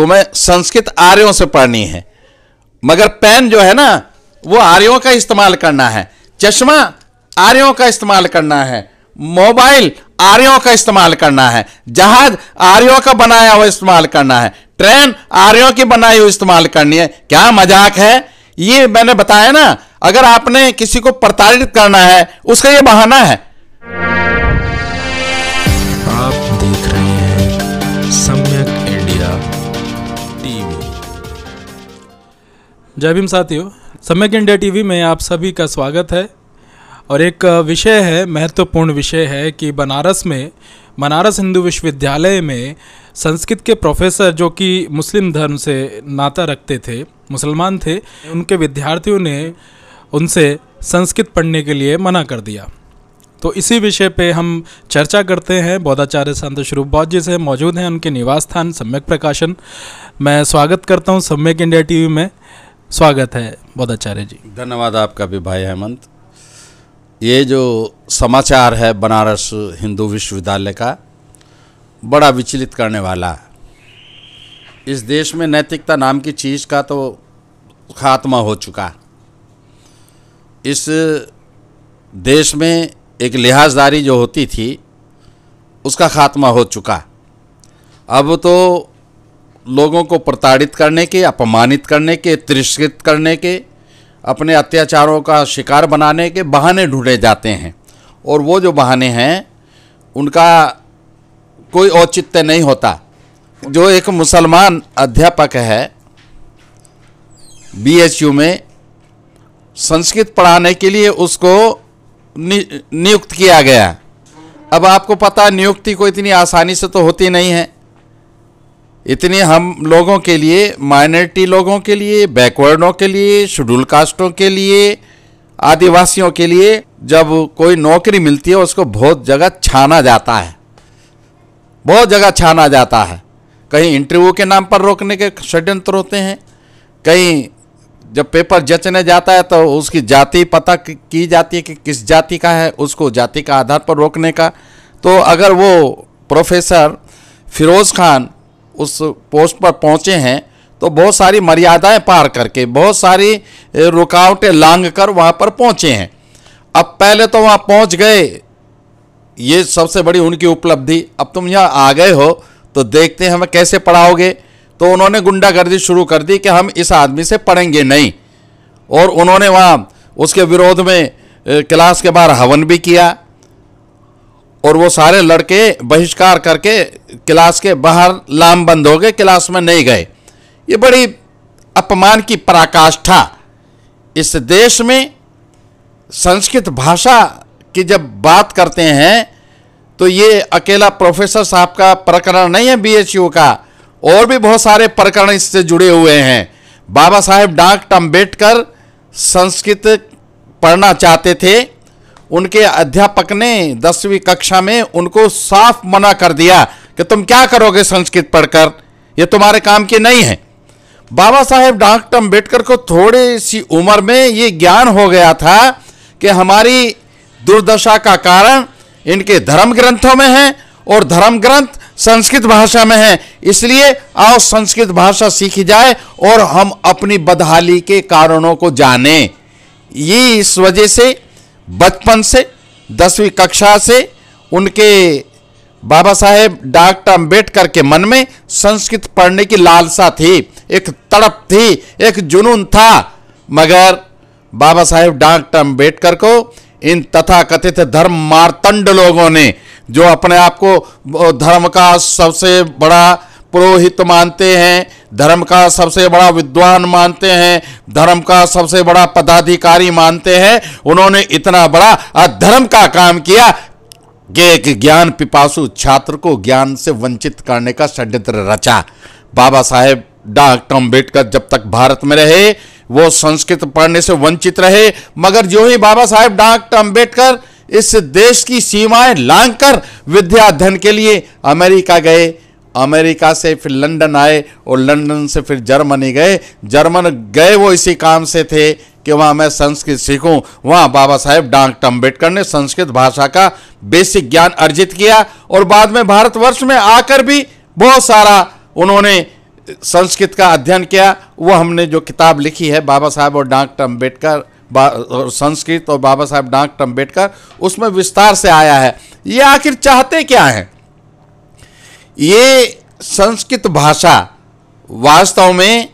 तुम्हें संस्कृत आर्यों से पढ़नी है, मगर पेन जो है ना वो आर्यों का इस्तेमाल करना है, चश्मा आर्यों का इस्तेमाल करना है, मोबाइल आर्यों का इस्तेमाल करना है, जहाज आर्यों का बनाया हुआ इस्तेमाल करना है, ट्रेन आर्यों की बनाई हुई इस्तेमाल करनी है। क्या मजाक है ये? मैंने बताया ना, अगर आपने किसी को प्रताड़ित करना है उसका ये बहाना है। आप देख रहे हैं सम्यक इंडिया टीवी। जय भीम साथियों, सम्यक इंडिया टीवी में आप सभी का स्वागत है। और एक विषय है, महत्वपूर्ण विषय है कि बनारस हिंदू विश्वविद्यालय में संस्कृत के प्रोफेसर जो कि मुस्लिम धर्म से नाता रखते थे, मुसलमान थे, उनके विद्यार्थियों ने उनसे संस्कृत पढ़ने के लिए मना कर दिया। तो इसी विषय पे हम चर्चा करते हैं। बौद्धाचार्य शांति स्वरूप बौद्ध जी से मौजूद हैं, उनके निवास स्थान सम्यक प्रकाशन। मैं स्वागत करता हूँ सम्यक इंडिया टीवी में। स्वागत है बौद्धाचार्य जी। धन्यवाद आपका भी भाई हेमंत। ये जो समाचार है बनारस हिंदू विश्वविद्यालय का, बड़ा विचलित करने वाला है। इस देश में नैतिकता नाम की चीज़ का तो खात्मा हो चुका। इस देश में एक लिहाजदारी जो होती थी उसका खात्मा हो चुका। अब तो लोगों को प्रताड़ित करने के, अपमानित करने के, तिरस्कृत करने के, अपने अत्याचारों का शिकार बनाने के बहाने ढूंढे जाते हैं। और वो जो बहाने हैं उनका कोई औचित्य नहीं होता। जो एक मुसलमान अध्यापक है BHU में, संस्कृत पढ़ाने के लिए उसको नियुक्त किया गया। अब आपको पता नियुक्ति को इतनी आसानी से तो होती नहीं है, इतनी हम लोगों के लिए, माइनॉरिटी लोगों के लिए, बैकवर्डों के लिए, शेड्यूल कास्टों के लिए, आदिवासियों के लिए जब कोई नौकरी मिलती है उसको बहुत जगह छाना जाता है, बहुत जगह छाना जाता है। कहीं इंटरव्यू के नाम पर रोकने के षड्यंत्र होते हैं, कहीं जब पेपर जचने जाता है तो उसकी जाति पता की जाती है कि किस जाति का है, उसको जाति का आधार पर रोकने का। तो अगर वो प्रोफेसर फिरोज़ खान उस पोस्ट पर पहुंचे हैं तो बहुत सारी मर्यादाएं पार करके, बहुत सारी रुकावटें लांघ कर वहाँ पर पहुंचे हैं। अब पहले तो वहाँ पहुंच गए, ये सबसे बड़ी उनकी उपलब्धि। अब तुम यहाँ आ गए हो तो देखते हैं हमें कैसे पढ़ाओगे। तो उन्होंने गुंडागर्दी शुरू कर दी कि हम इस आदमी से पढ़ेंगे नहीं। और उन्होंने वहाँ उसके विरोध में क्लास के बाहर हवन भी किया और वो सारे लड़के बहिष्कार करके क्लास के बाहर लामबंद हो गए, क्लास में नहीं गए। ये बड़ी अपमान की पराकाष्ठा। इस देश में संस्कृत भाषा की जब बात करते हैं तो ये अकेला प्रोफेसर साहब का प्रकरण नहीं है BHU का, और भी बहुत सारे प्रकरण इससे जुड़े हुए हैं। बाबासाहेब डॉक्टर अम्बेडकर संस्कृत पढ़ना चाहते थे, उनके अध्यापक ने 10वीं कक्षा में उनको साफ मना कर दिया कि तुम क्या करोगे संस्कृत पढ़कर, ये तुम्हारे काम की नहीं है। बाबा साहेब डॉक्टर अम्बेडकर को थोड़ी सी उम्र में ये ज्ञान हो गया था कि हमारी दुर्दशा का कारण इनके धर्म ग्रंथों में है और धर्म ग्रंथ संस्कृत भाषा में है, इसलिए आओ संस्कृत भाषा सीखी जाए और हम अपनी बदहाली के कारणों को जाने। ये इस वजह से बचपन से 10वीं कक्षा से उनके बाबा साहेब डॉक्टर अम्बेडकर के मन में संस्कृत पढ़ने की लालसा थी, एक तड़प थी, एक जुनून था। मगर बाबा साहेब डॉक्टर अम्बेडकर को इन तथाकथित धर्म मार्तंड लोगों ने, जो अपने आप को धर्म का सबसे बड़ा पुरोहित मानते हैं, धर्म का सबसे बड़ा विद्वान मानते हैं, धर्म का सबसे बड़ा पदाधिकारी मानते हैं, उन्होंने इतना बड़ा अधर्म का काम किया कि एक ज्ञान पिपासु छात्र को ज्ञान से वंचित करने का षड्यंत्र रचा। बाबा साहेब डॉक्टर अम्बेडकर जब तक भारत में रहे वो संस्कृत पढ़ने से वंचित रहे, मगर जो ही बाबा साहेब डॉक्टर अम्बेडकर इस देश की सीमाएं लांघ कर विद्या अध्ययन के लिए अमेरिका गए, अमेरिका से फिर लंदन आए और लंदन से फिर जर्मनी गए, जर्मन गए वो इसी काम से थे कि वहाँ मैं संस्कृत सीखूं। वहाँ बाबा साहेब डॉक्टर अम्बेडकर ने संस्कृत भाषा का बेसिक ज्ञान अर्जित किया और बाद में भारतवर्ष में आकर भी बहुत सारा उन्होंने संस्कृत का अध्ययन किया, वो हमने जो किताब लिखी है बाबा साहब और डॉक्टर अम्बेडकर और संस्कृत और बाबा साहब डॉक्टर अम्बेडकर, उसमें विस्तार से आया है ये आखिर चाहते क्या हैं। ये संस्कृत भाषा वास्तव में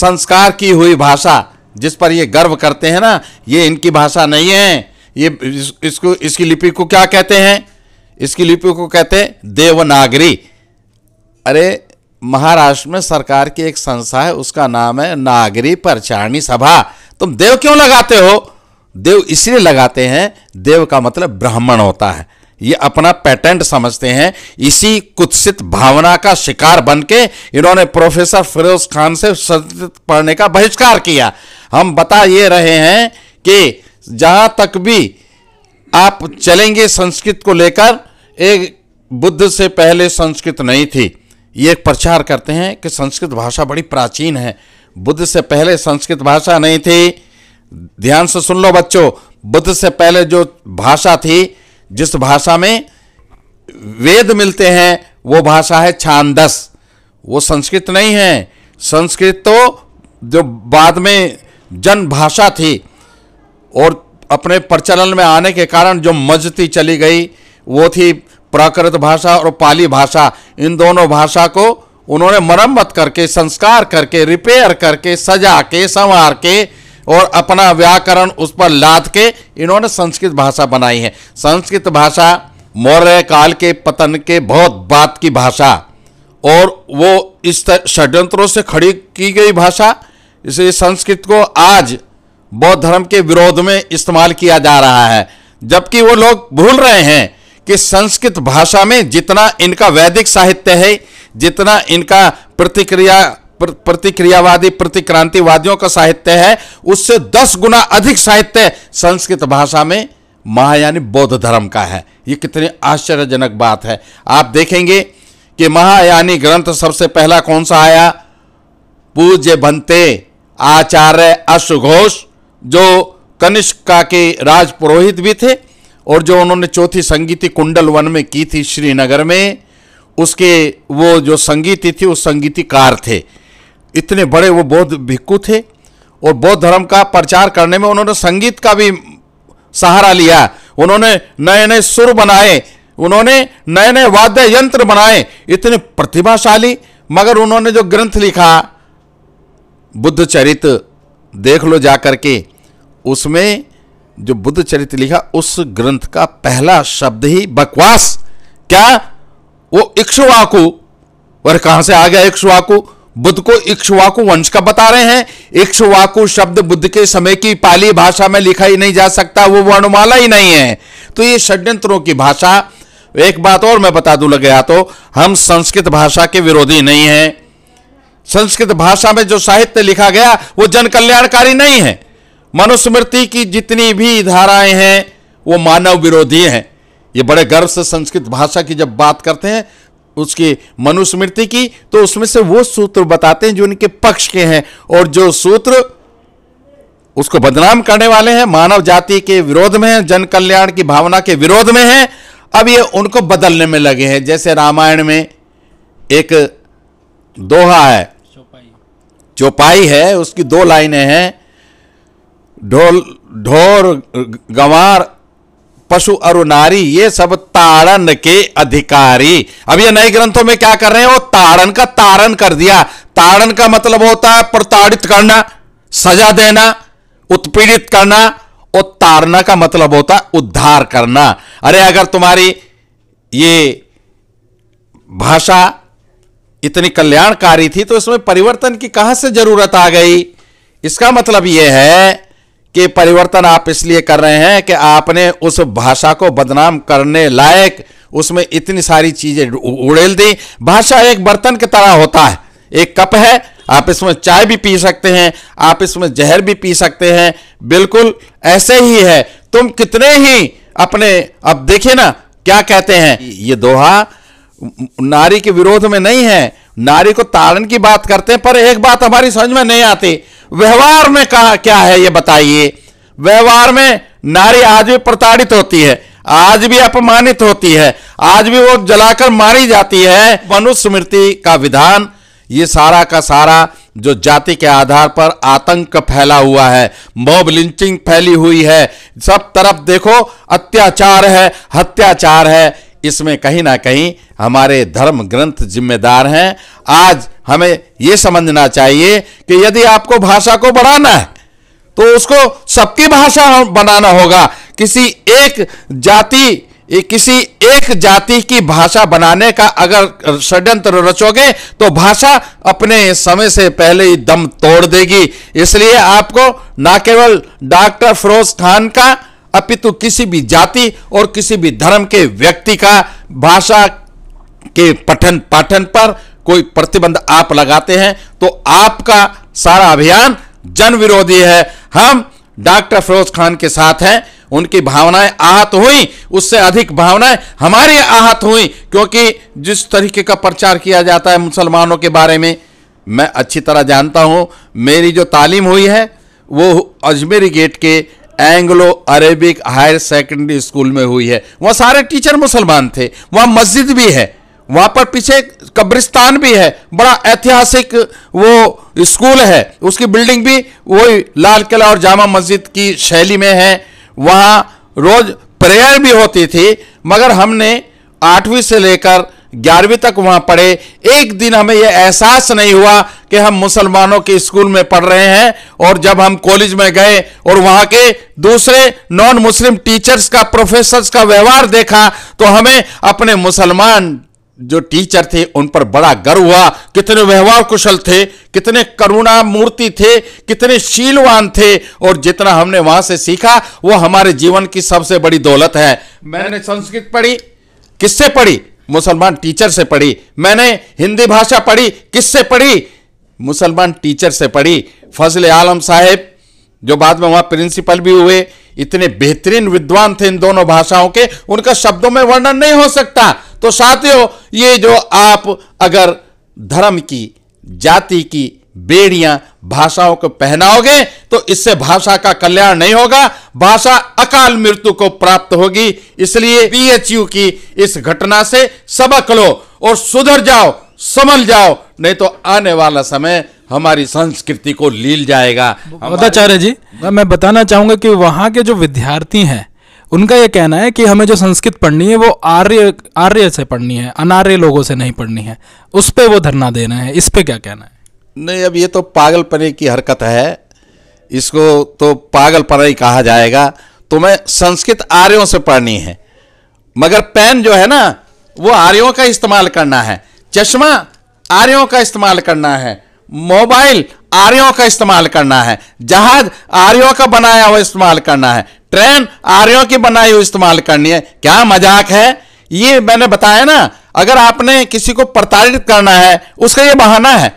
संस्कार की हुई भाषा जिस पर ये गर्व करते हैं ना, ये इनकी भाषा नहीं है। ये इसको इसकी लिपि को क्या कहते हैं? इसकी लिपि को कहते हैं देवनागरी। अरे महाराष्ट्र में सरकार की एक संस्था है, उसका नाम है नागरी परिचारणी सभा। तुम देव क्यों लगाते हो? देव इसलिए लगाते हैं, देव का मतलब ब्राह्मण होता है। ये अपना पेटेंट समझते हैं, इसी कुत्सित भावना का शिकार बनके इन्होंने प्रोफेसर फिरोज खान से संस्कृत पढ़ने का बहिष्कार किया। हम बता ये रहे हैं कि जहाँ तक भी आप चलेंगे संस्कृत को लेकर, एक बुद्ध से पहले संस्कृत नहीं थी। ये एक प्रचार करते हैं कि संस्कृत भाषा बड़ी प्राचीन है, बुद्ध से पहले संस्कृत भाषा नहीं थी। ध्यान से सुन लो बच्चों, बुद्ध से पहले जो भाषा थी, जिस भाषा में वेद मिलते हैं, वो भाषा है छांदस, वो संस्कृत नहीं है। संस्कृत तो जो बाद में जन भाषा थी और अपने प्रचलन में आने के कारण जो मजती चली गई, वो थी प्राकृत भाषा और पाली भाषा। इन दोनों भाषा को उन्होंने मरम्मत करके, संस्कार करके, रिपेयर करके, सजा के, संवार के और अपना व्याकरण उस पर लाद के इन्होंने संस्कृत भाषा बनाई है। संस्कृत भाषा मौर्य काल के पतन के बहुत बाद की भाषा, और वो इस षड्यंत्रों से खड़ी की गई भाषा, इसलिए संस्कृत को आज बौद्ध धर्म के विरोध में इस्तेमाल किया जा रहा है। जबकि वो लोग भूल रहे हैं कि संस्कृत भाषा में जितना इनका वैदिक साहित्य है, जितना इनका प्रतिक्रियावादी प्रतिक्रांतिवादियों का साहित्य है, उससे 10 गुना अधिक साहित्य संस्कृत भाषा में महायानी बौद्ध धर्म का है। ये कितनी आश्चर्यजनक बात है। आप देखेंगे कि महायानी ग्रंथ सबसे पहला कौन सा आया? पूज्य भंते आचार्य अश्वघोष, जो कनिष्का के राज पुरोहित भी थे और जो उन्होंने चौथी संगीति कुंडल वन में की थी श्रीनगर में, उसके वो जो संगीति थी, वो संगीतिकार थे। इतने बड़े वो बौद्ध भिक्खु थे और बौद्ध धर्म का प्रचार करने में उन्होंने संगीत का भी सहारा लिया। उन्होंने नए नए सुर बनाए, उन्होंने नए नए वाद्य यंत्र बनाए, इतने प्रतिभाशाली। मगर उन्होंने जो ग्रंथ लिखा बुद्ध चरित्र, देख लो जा करके, उसमें जो बुद्ध चरित्र लिखा, उस ग्रंथ का पहला शब्द ही बकवास। क्या वो इक्ष्वाकु? और कहाँ से आ गया इक्ष्वाकु? बुद्ध को इक्ष्वाकु वंश का बता रहे हैं। इक्ष्वाकु शब्द बुद्ध के समय की पाली भाषा में लिखा ही नहीं जा सकता, वो वर्णमाला ही नहीं है। तो ये षड्यंत्रों की भाषा। एक बात और मैं बता दूं लगे, तो हम संस्कृत भाषा के विरोधी नहीं हैं। संस्कृत भाषा में जो साहित्य लिखा गया वो जन कल्याणकारी नहीं है। मनुस्मृति की जितनी भी धाराएं हैं वो मानव विरोधी हैं। ये बड़े गर्व से संस्कृत भाषा की जब बात करते हैं उसकी मनुस्मृति की, तो उसमें से वो सूत्र बताते हैं जो इनके पक्ष के हैं, और जो सूत्र उसको बदनाम करने वाले हैं, मानव जाति के विरोध में हैं, जन कल्याण की भावना के विरोध में हैं, अब ये उनको बदलने में लगे हैं। जैसे रामायण में एक दोहा है, चौपाई है, उसकी 2 लाइनें हैं, ढोल ढोर गंवार पशु अरु नारी ये सब ताड़न के अधिकारी। अब ये नए ग्रंथों में क्या कर रहे हैं? वो ताड़न का तारण कर दिया। ताड़न का मतलब होता है प्रताड़ित करना, सजा देना, उत्पीड़ित करना, और ताड़ना का मतलब होता है उद्धार करना। अरे अगर तुम्हारी ये भाषा इतनी कल्याणकारी थी तो इसमें परिवर्तन की कहां से जरूरत आ गई? इसका मतलब यह है कि परिवर्तन आप इसलिए कर रहे हैं कि आपने उस भाषा को बदनाम करने लायक उसमें इतनी सारी चीजें उड़ेल दी। भाषा एक बर्तन की तरह होता है, एक कप है, आप इसमें चाय भी पी सकते हैं, आप इसमें जहर भी पी सकते हैं। बिल्कुल ऐसे ही है। तुम कितने ही अपने, अब देखिए ना क्या कहते हैं, ये दोहा नारी के विरोध में नहीं है, नारी को ताड़न की बात करते हैं। पर एक बात हमारी समझ में नहीं आती, व्यवहार में कहा क्या है ये बताइए। व्यवहार में नारी आज भी प्रताड़ित होती है, आज भी अपमानित होती है, आज भी वो जलाकर मारी जाती है। मनुस्मृति का विधान ये सारा का सारा जो जाति के आधार पर आतंक फैला हुआ है, मॉब लिंचिंग फैली हुई है, सब तरफ देखो अत्याचार है, हत्याचार है। इसमें कहीं ना कहीं हमारे धर्म ग्रंथ जिम्मेदार हैं। आज हमें ये समझना चाहिए कि यदि आपको भाषा को बढ़ाना है तो उसको सबकी भाषा बनाना होगा। किसी एक जाति की भाषा बनाने का अगर षड्यंत्र रचोगे तो भाषा अपने समय से पहले ही दम तोड़ देगी। इसलिए आपको ना केवल डॉक्टर फिरोज खान का अपितु किसी भी जाति और किसी भी धर्म के व्यक्ति का भाषा के पठन पाठन पर कोई प्रतिबंध आप लगाते हैं तो आपका सारा अभियान जन विरोधी है। हम डॉक्टर फिरोज खान के साथ हैं। उनकी भावनाएं आहत हुई, उससे अधिक भावनाएं हमारी आहत हुई, क्योंकि जिस तरीके का प्रचार किया जाता है मुसलमानों के बारे में मैं अच्छी तरह जानता हूं। मेरी जो तालीम हुई है वो अजमेर गेट के Anglo Arabic higher secondary school में हुई है। वहाँ सारे टीचर मुसलमान थे, वहाँ मस्जिद भी है, वहाँ पर पीछे कब्रिस्तान भी है, बड़ा ऐतिहासिक वो स्कूल है, उसकी बिल्डिंग भी वही लाल किला और जामा मस्जिद की शैली में है। वहाँ रोज़ प्रेयर भी होती थी, मगर हमने 8वीं से लेकर 11वीं तक वहाँ पढ़े। एक दिन हमें यह एहसास नहीं हुआ कि हम मुसलमानों के स्कूल में पढ़ रहे हैं। और जब हम कॉलेज में गए और वहाँ के दूसरे नॉन मुस्लिम टीचर्स का प्रोफेसर्स का व्यवहार देखा तो हमें अपने मुसलमान जो टीचर थे उन पर बड़ा गर्व हुआ। कितने व्यवहार कुशल थे, कितने करुणा मूर्ति थे, कितने शीलवान थे। और जितना हमने वहां से सीखा वो हमारे जीवन की सबसे बड़ी दौलत है। मैंने संस्कृत पढ़ी, किससे पढ़ी? मुसलमान टीचर से पढ़ी। मैंने हिंदी भाषा पढ़ी, किससे पढ़ी? मुसलमान टीचर से पढ़ी। फजल आलम साहेब जो बाद में वहां प्रिंसिपल भी हुए, इतने बेहतरीन विद्वान थे इन दोनों भाषाओं के, उनका शब्दों में वर्णन नहीं हो सकता। तो साथियों, ये जो आप अगर धर्म की जाति की बेड़ियां भाषाओं को पहनाओगे तो इससे भाषा का कल्याण नहीं होगा, भाषा अकाल मृत्यु को प्राप्त होगी। इसलिए BHU की इस घटना से सबक लो और सुधर जाओ, संभल जाओ, नहीं तो आने वाला समय हमारी संस्कृति को लील जाएगा। बौद्धाचार्य जी, मैं बताना चाहूंगा कि वहां के जो विद्यार्थी हैं उनका यह कहना है कि हमें जो संस्कृत पढ़नी है वो आर्य से पढ़नी है, अनार्य लोगों से नहीं पढ़नी है। उस पे वो धरना देना है। इस पे क्या कहना है? नहीं, अब ये तो पागलपने की हरकत है, इसको तो पागलपना ही कहा जाएगा। तो मैं संस्कृत आर्यों से पढ़नी है, मगर पेन जो है ना वो आर्यों का इस्तेमाल करना है, चश्मा आर्यों का इस्तेमाल करना है, मोबाइल आर्यों का इस्तेमाल करना है, जहाज आर्यों का बनाया हुआ इस्तेमाल करना है, ट्रेन आर्यों की बनाई हुई इस्तेमाल करनी है। क्या मजाक है ये? मैंने बताया ना, अगर आपने किसी को प्रताड़ित करना है उसका ये बहाना है।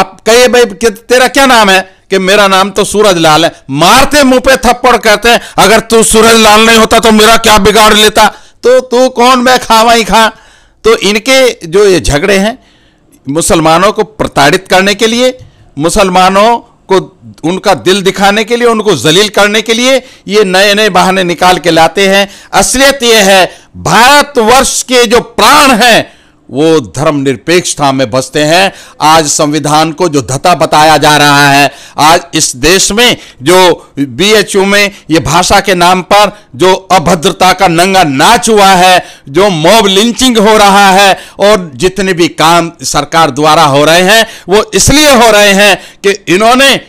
आप कहिए भाई तेरा क्या नाम है? कि मेरा नाम तो सूरज लाल है। मारते मुंह पे थप्पड़ करते हैं, अगर तू सूरज लाल नहीं होता तो मेरा क्या बिगाड़ लेता, तो तू कौन मैं खावा ही खा। तो इनके जो ये झगड़े हैं मुसलमानों को प्रताड़ित करने के लिए, मुसलमानों को उनका दिल दिखाने के लिए, उनको जलील करने के लिए ये नए नए बहाने निकाल के लाते हैं। असलियत ये है, भारतवर्ष के जो प्राण हैं वो धर्मनिरपेक्षता में बसते हैं। आज संविधान को जो धता बताया जा रहा है, आज इस देश में जो BHU में ये भाषा के नाम पर जो अभद्रता का नंगा नाच हुआ है, जो मॉब लिंचिंग हो रहा है, और जितने भी काम सरकार द्वारा हो रहे हैं वो इसलिए हो रहे हैं कि इन्होंने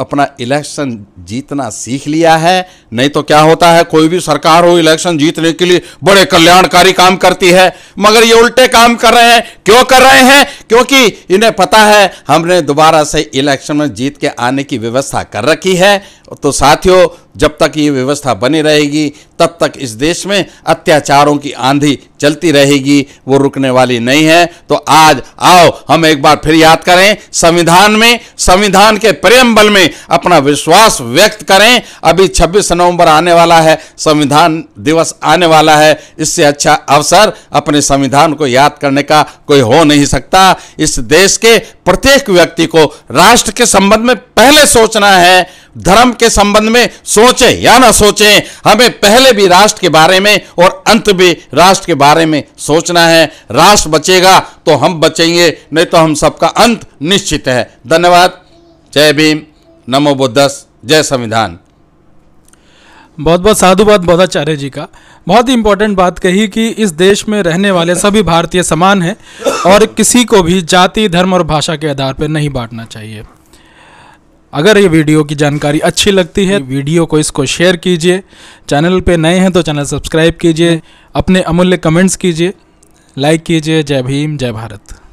अपना इलेक्शन जीतना सीख लिया है। नहीं तो क्या होता है, कोई भी सरकार हो इलेक्शन जीतने के लिए बड़े कल्याणकारी काम करती है, मगर ये उल्टे काम कर रहे हैं। क्यों कर रहे हैं? क्योंकि इन्हें पता है हमने दोबारा से इलेक्शन में जीत के आने की व्यवस्था कर रखी है। तो साथियों, जब तक ये व्यवस्था बनी रहेगी तब तक इस देश में अत्याचारों की आंधी चलती रहेगी, वो रुकने वाली नहीं है। तो आज आओ हम एक बार फिर याद करें संविधान में, संविधान के प्रेम्बल में अपना विश्वास व्यक्त करें। अभी 26 नवंबर आने वाला है, संविधान दिवस आने वाला है, इससे अच्छा अवसर अपने संविधान को याद करने का कोई हो नहीं सकता। इस देश के प्रत्येक व्यक्ति को राष्ट्र के संबंध में पहले सोचना है, धर्म के संबंध में सोचें या ना सोचें, हमें पहले भी राष्ट्र के बारे में और अंत भी राष्ट्र के बारे में सोचना है। राष्ट्र बचेगा तो हम बचेंगे, नहीं तो हम सबका अंत निश्चित है। धन्यवाद। जय भीम। नमो बुद्धस। जय संविधान। बहुत बहुत साधुवाद बौद्धाचार्य जी का। बहुत ही इम्पोर्टेंट बात कही कि इस देश में रहने वाले सभी भारतीय समान हैं और किसी को भी जाति, धर्म और भाषा के आधार पर नहीं बांटना चाहिए। अगर ये वीडियो की जानकारी अच्छी लगती है, वीडियो को इसको शेयर कीजिए। चैनल पे नए हैं तो चैनल सब्सक्राइब कीजिए। अपने अमूल्य कमेंट्स कीजिए, लाइक कीजिए। जय भीम। जय भारत।